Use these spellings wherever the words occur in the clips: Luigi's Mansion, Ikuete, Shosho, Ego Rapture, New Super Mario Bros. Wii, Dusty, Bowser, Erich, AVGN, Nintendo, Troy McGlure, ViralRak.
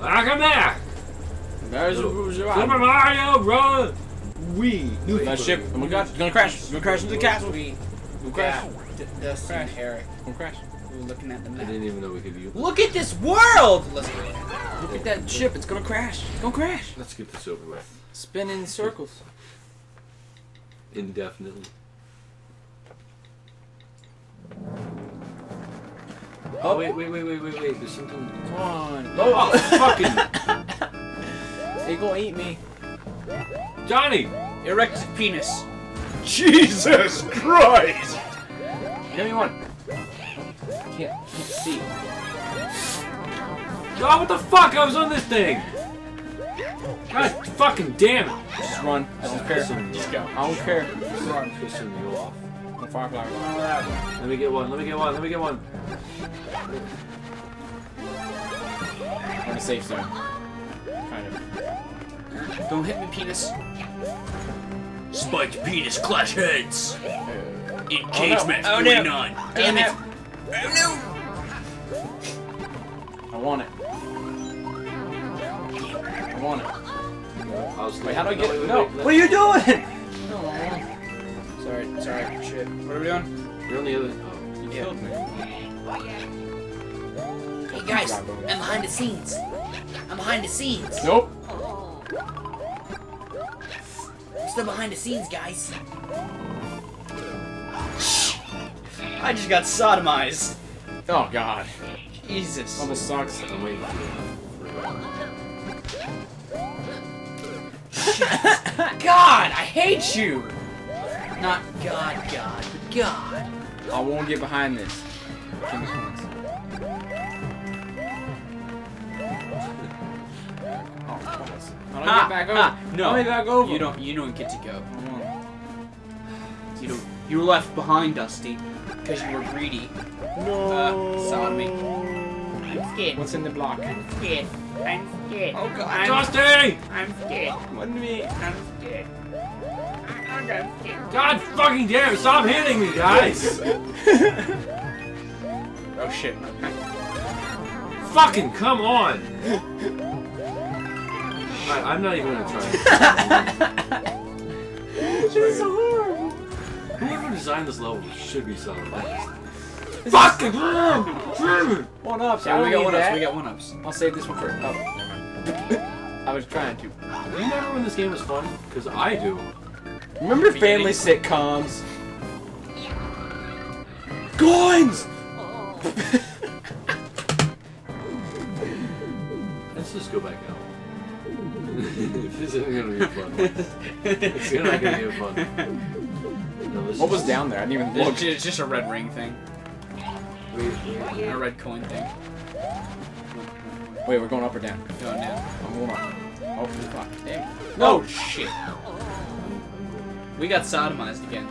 Welcome back! There's Super Mario Bros. Wii. My ship. Oh my god. It's gonna crash. It's gonna crash into the castle. We'll crash. Dusty and Erich. We'll crash. We're looking at the map. I didn't even know we could use it. Look at this world! Let's go. Look at that ship. It's gonna crash. It's gonna crash. Let's get this over with. Spin in circles. Indefinitely. Oh, wait. There's something. Come on. Oh, fucking. They gonna eat me. Johnny! Erect penis. Jesus Christ! Give me one. Can't see. Oh, what the fuck? I was on this thing! God fucking damn it! Just run. I don't care. Just go. I don't care. Just run. Pissing you off. The firefly. Let me get one. Let me get one. I'm in a safe zone. Kind of. Don't hit me, penis. Spiked penis clash heads. Engagement oh, no. 49. Oh, no. Damn it. Oh no. I want it. I want it. Wait, how do I get it? No. What are you doing? No. Sorry. Shit. What are we on? We're on the other. Oh, you killed me. Hey guys, I'm behind the scenes. Nope. I'm still behind the scenes, guys. I just got sodomized. Oh god. Jesus. Almost sucks. I'm waiting for you. God, I hate you. Not God, but God. I won't get behind this. Give me points. How do I get back over? No. Let me back over. You don't get to go. You were left behind, Dusty, because you were greedy. No. Sodomy. I'm scared. What's in the block? I'm scared. Oh god. Dusty! I'm scared. What do you mean? I'm scared. God fucking damn, stop hitting me, guys! Oh shit. Fucking come on! I'm not even gonna try. This is so horrible. Whoever designed this level should be selling this. Fucking one-ups! Yeah, we got one-ups. I'll save this one first. Oh, never mind. I was trying to. Do you remember when this game was fun? Because I do. Remember family sitcoms? Guns! Let's just go back out. This isn't gonna be a fun one. It's not gonna be a fun one. No, what was down there? I didn't even look. It's just a red ring thing. Wait. A red coin thing. Wait, we're going up or down? Going down. I'm going up. Oh, fuck. Damn. No shit. We got sodomized again.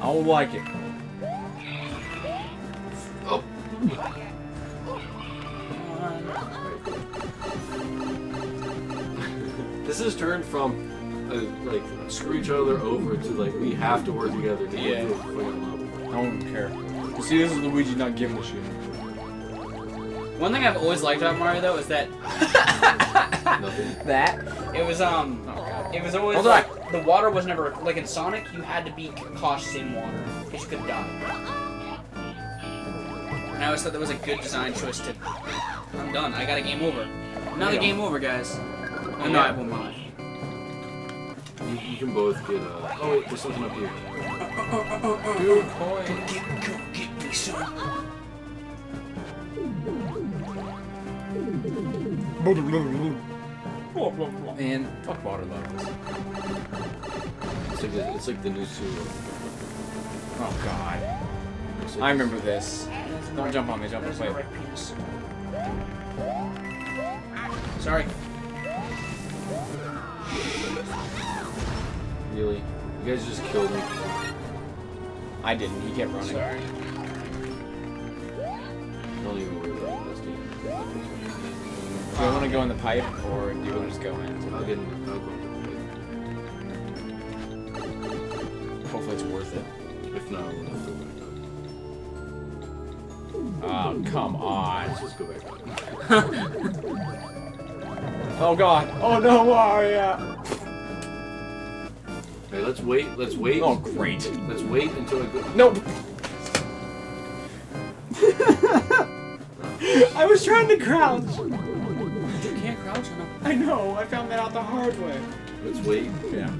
I don't like it. Oh. This has turned from like screw each other over to like we have to work together to get to a fucking level. I don't care. You see, this is Luigi not giving a shit. One thing I've always liked about Mario though is that it was it was always like, the water was never like in Sonic you had to be cautious in water because you could die. And I always thought that was a good design choice to. I'm done. I got a game over. Another game over, guys. Oh, no, I have one mine. You can both get oh wait, there's something up here. Go get me some. Man, fuck water levels. It's like the new sewer. Oh god. Like I remember this. Don't jump on me, jump on the plate. Sorry. Really? You guys just killed me. I didn't, you kept running. Sorry. Don't even worry about this, dude. Do you want to go in the pipe, or do you want to just go in? I'll get in the pipe. Hopefully it's worth it. If not, we'll have to win it. Oh, come on. Let's just go back. Oh god. Oh no, Aria! Okay, let's wait, Oh great. Let's wait until it goes. Nope! I was trying to crouch! You can't crouch enough. I know, I found that out the hard way. Let's wait. Yeah.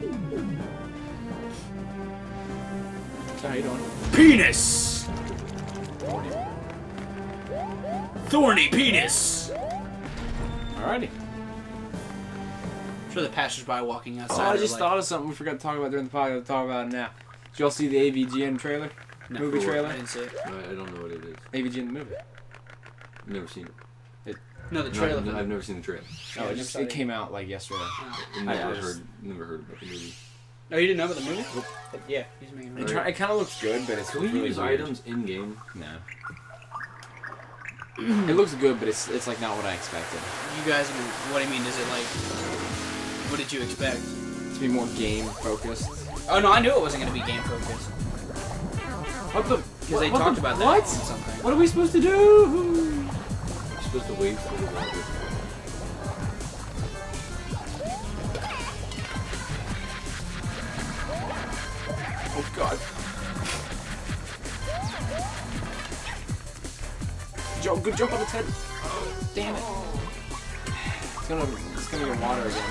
That's how you don't. Penis! Thorny penis! Alrighty. I'm sure the passersby walking outside. Oh, I just thought of something we forgot to talk about during the podcast. We'll talk about it now. Did y'all see the AVGN trailer? No, movie trailer? I didn't see it. I don't know what it is. AVGN the movie. I've never seen it. No, the trailer. No, I've never seen the trailer. Oh, it came out like yesterday. Oh. Never heard about the movie. Oh, you didn't know about the movie? But, yeah, he's making it. It kind of looks good, but it's. Can we use items in game? No. It looks good, but it's like not what I expected. You guys, what I mean is it like, what did you expect? To be more game focused. Oh no, I knew it wasn't going to be game focused. What the? Because they talked about that. What? Something. What are we supposed to do? We're supposed to wait for the water. Oh god. Good jump on its head. Damn it. It's gonna get water again.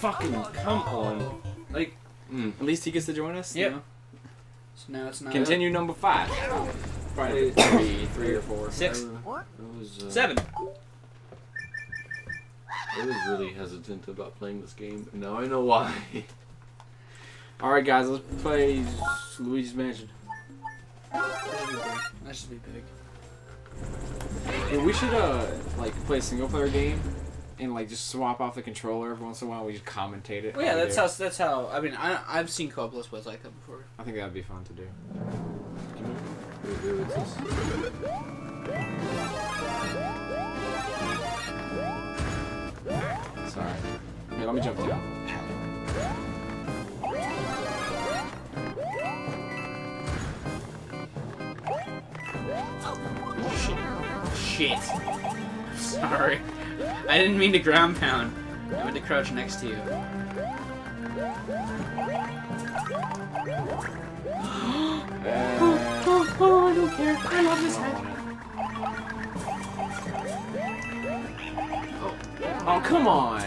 Fucking come on. Like, at least he gets to join us? Yeah. You know? So now it's not. Continue number 5. Friday 3 or 4. 6. What? Was, 7. I was really hesitant about playing this game. Now I know why. Alright guys, let's play Luigi's Mansion. That should be big. Yeah, we should like play a single player game and like just swap off the controller every once in a while. We just commentate it. Well, yeah, that's how. I mean, I've seen co-op let's plays like that before. I think that'd be fun to do. Sorry. Here, let me jump down. Shit. Sorry. I didn't mean to ground pound. I meant to crouch next to you. Oh, I don't care. I love this head. Oh, come on.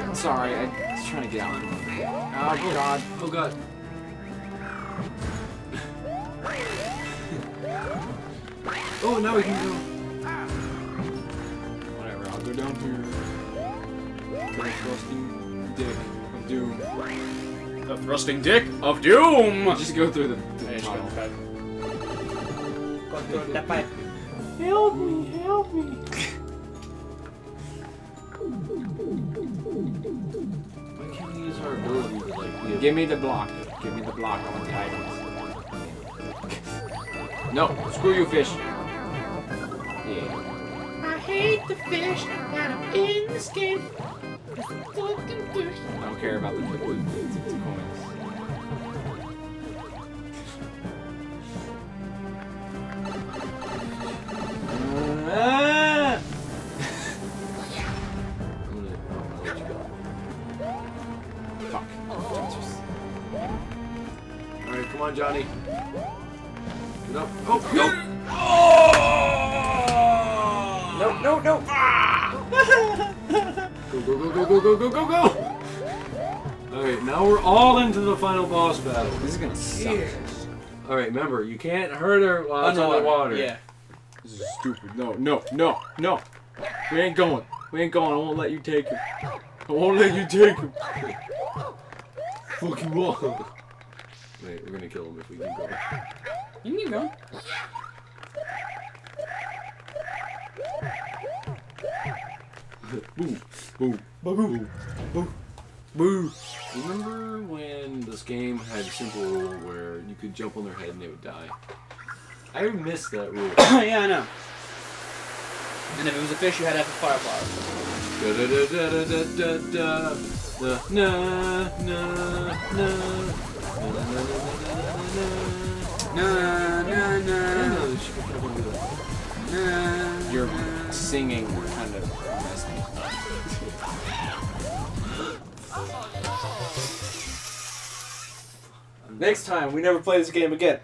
I'm sorry. I was trying to get out. Oh, God. Oh, God. Oh, now we can go. Whatever, I'll go down to the thrusting dick of doom. The thrusting dick of doom! Just go through the tunnel. Go through the pipe. Help me, help me. Why can't we use our ability to like... Give me the block. Give me the block. I want the items. No, screw you, fish. Yeah. I hate the fish that I'm in this game. I don't care about the coins. Fuck. Alright, come on, Johnny. Get up. Oh, go! No, no! Ah! Go, go, go, go, go, go, go, go, go! Alright, now we're all into the final boss battle. This is gonna suck. Alright, remember, you can't hurt her while it's on the water. Yeah. This is stupid. No, no, no, no! We ain't going. We ain't going. I won't let you take him. I won't let you take him. Fuck you all. Wait, we're gonna kill him if we keep going. You can keep going. Boo, boo, boo, boo, boo, boo. Remember when this game had a simple rule where you could jump on their head and they would die? I missed that rule. Yeah, I know. And if it was a fish, you had to have a firefly. Da da da da da da da. Na na na. Na na na na. Na na na na. Your singing kind of messed me up. Next time, we never play this game again.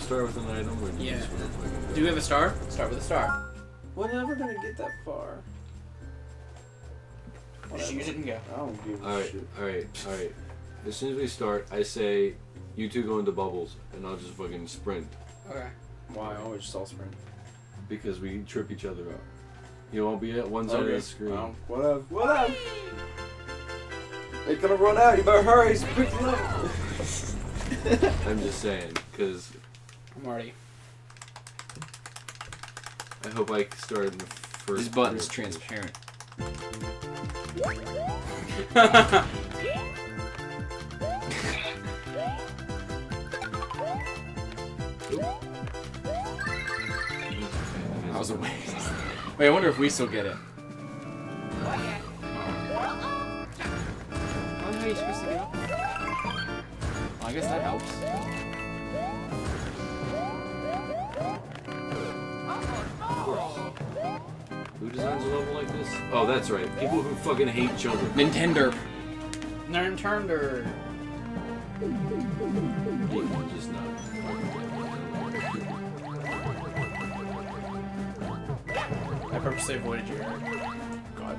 Start with an item, or do you just want to play it? Do you have a star? Start with a star. We're never gonna get that far. Just use it and go. I don't give a shit. Alright. As soon as we start, I say, you two go into bubbles, and I'll just fucking sprint. Okay. Why? I always just all sprint. Because we trip each other up. You won't be at one side of the screen. Well, what up? They're gonna run out, you better hurry, speak up. I'm just saying, because... I'm already. I hope I started in the first. This button's transparent. I was away. Wait, I wonder if we still get it. Oh, how are you supposed to get up? Well, I guess that helps. Who designs a level like this? Oh, that's right. People who fucking hate children. Nintendo. Just not. I purposely avoided you, Eric. God.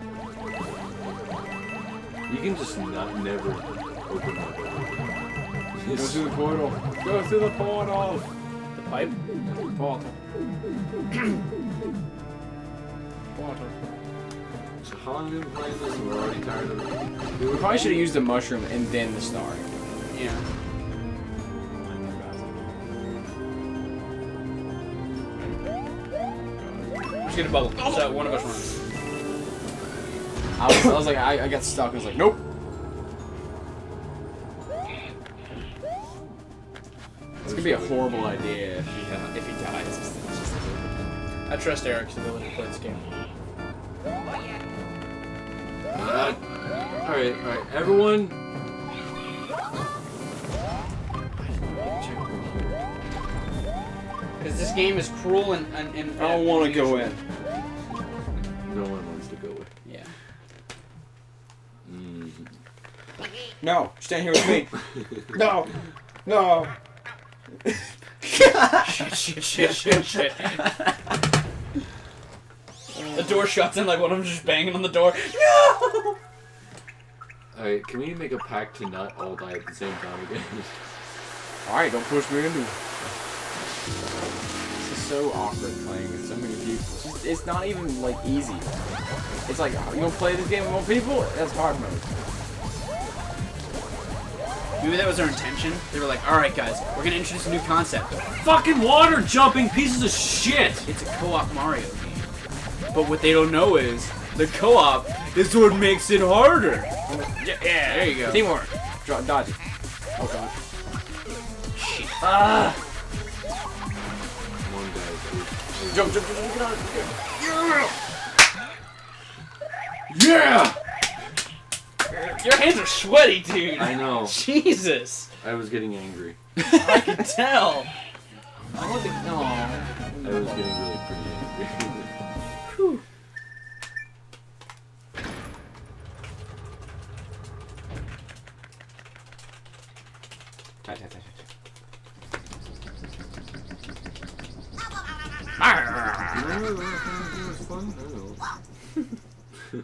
You can just never open that door. Go through the portal. Go through the portal. The pipe? The portal. Water. So how long have we been playing this and we're already tired of it? We probably should have used the mushroom and then the star. Yeah. We're just gonna bubble. So one of us runs. I was like, I got stuck. I was like, nope. It's gonna be a horrible idea if he dies. It's just I trust Eric's ability to play this game. Alright, everyone. Because this game is cruel and I don't want to go in. No one wants to go in. Yeah. No, stand here with me. No. Shit. The door shuts and like one of them just banging on the door. No! Alright, can we make a pact to not all die at the same time again? Alright, don't push me into it. This is so awkward playing with so many people. It's not even like easy. It's like, you gonna play this game with more people? That's hard mode. Maybe that was their intention. They were like, alright guys, we're gonna introduce a new concept. Fucking water jumping pieces of shit! It's a co-op Mario. But what they don't know is, the co-op is what makes it harder. Yeah, there you go. Teamwork. Dodge it. Oh, God. Shit. Jump, get on it. Yeah! Your hands are sweaty, dude. I know. Jesus. I was getting angry. I can tell. I was getting really pretty angry.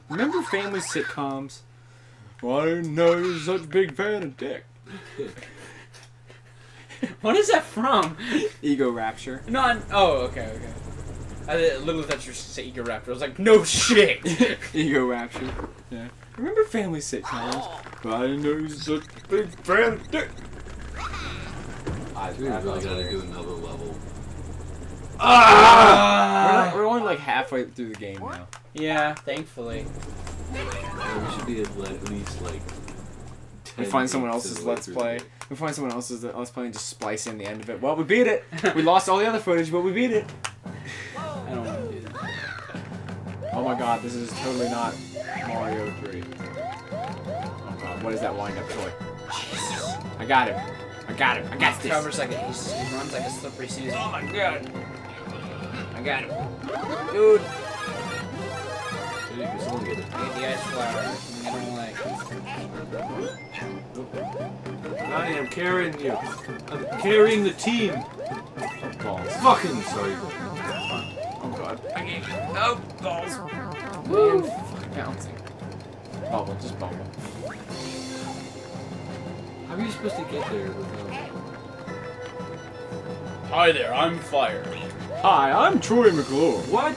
Remember family sitcoms? Why no, you're such a big fan of dick. What is that from? Ego Rapture. Okay. I literally thought you were say Ego Rapture. I was like, no shit! Ego Rapture. Yeah. Remember family sitcoms? Why no, you're such a big fan of dick. We really gotta do another level. We're only like halfway through the game now. Yeah, thankfully. Yeah, we should be at least like. We find someone else's Let's Play. We find someone else's Let's Play and just splice in the end of it. Well, we beat it! We lost all the other footage, but we beat it! I don't want to do that. Oh my god, this is totally not Mario 3. Oh god, what is that wind up toy? Jesus. I got him. I I got him. I got this. Trevor's like he runs like a slippery Susan. Oh my god. I got him. Dude. Dude, someone get the ice flower. I don't like. I am carrying you. I'm carrying the team. Oh, balls. Fucking sorry. Oh god. I gave you. Oh, balls. Woo. Fucking bouncing. Bubble, just bubble. How are you supposed to get there without... Hi there, I'm Fire. Hi, I'm Troy McGlure. What?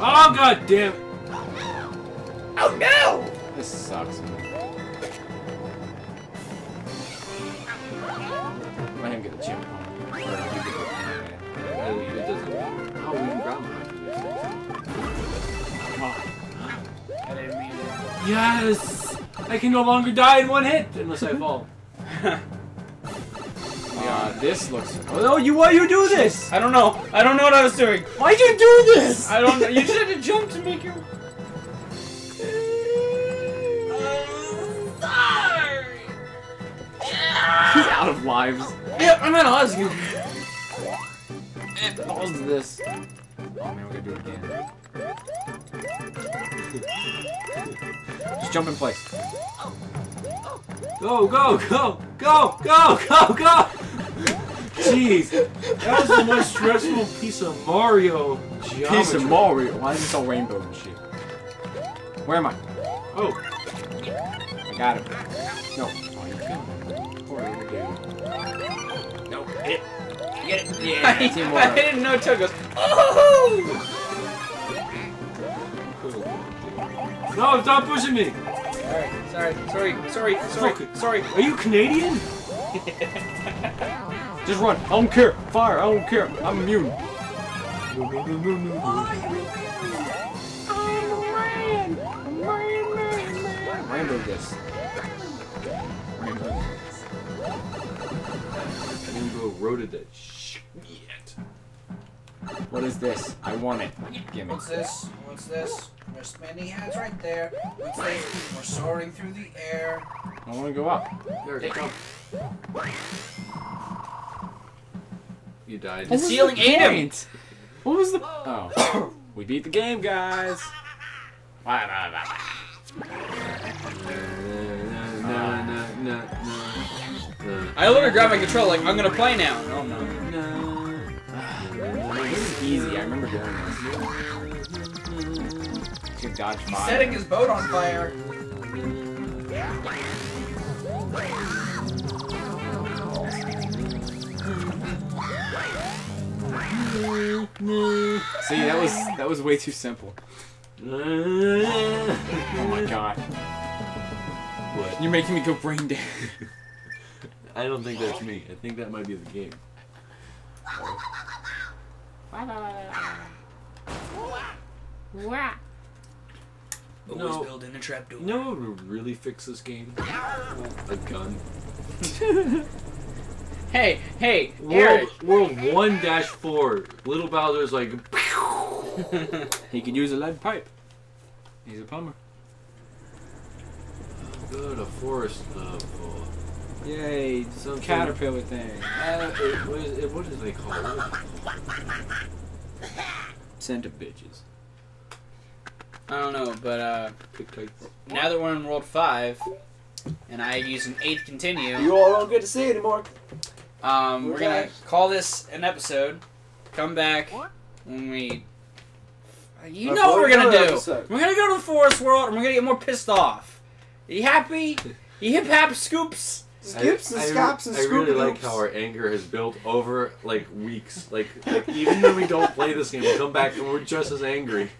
Oh god damn it! Oh no! This sucks, man. Let him get the chip. Or you get the... Oh, it doesn't matter. Oh, we can grab him. God. I didn't mean it. Yes! I can no longer die in one hit! Unless I fall. This looks. Oh no! You why you do this? I don't know. I don't know what I was doing. Why'd you do this? I don't know. You should have jumped to make your. Sorry. He's out of lives. Yeah, I'm out of lives. You. What was this? Oh man, we gotta do it again. Just jump in place. Go, go, go, go, go, go, go! Jeez, that was the most stressful piece of Mario geometry. Piece of Mario? Why is this all rainbow and shit? Where am I? Oh. I got him. No. Oh, you're kidding me. Poor dude. No, hit it. Get it. Yeah, I didn't know Chuck goes, oh! No, stop pushing me! Sorry. Are you Canadian? Just run. I don't care. Fire. I don't care. I'm immune. I'm rainbow this. Rainbow. Rainbow roaded it. Shit. What is this? I want it. Give me. What's this? What's this? There's many hands right there. What's this? We're soaring through the air. I want to go up. There it goes. You died. The ceiling ate him. What was the? Oh, we beat the game, guys. I literally grabbed my controller. Like I'm gonna play now. Oh no. No. This is easy, I remember doing this. Good dodge fire. He's setting his boat on fire. See, that was way too simple. Oh my god. What? You're making me go brain dead. I don't think that's me. I think that might be the game. Always build in a trapdoor. No one would really fix this game. A gun. hey, World 1-4. Little Bowser's like. He could use a lead pipe. He's a plumber. Go to forest level. Yay, some caterpillar thing. What do they call it? Centipitches. I don't know, but now that we're in World 5, and I use an 8 continue. You all don't get to see it anymore. We're gonna call this an episode. Come back when we. You know what we're gonna do. Episode. We're gonna go to the forest world, and we're gonna get more pissed off. Are you happy? You hip hop scoops. Skips and scops and scoops. I really like how our anger has built over like weeks. Like even when we don't play this game, we come back and we're just as angry.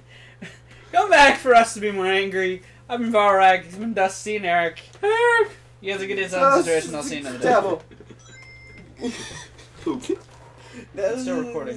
Come back for us to be more angry. I've been ViralRak. He's been Dusty and Erich. You guys are good at the situation. I'll see you another day. Devil. Still recording.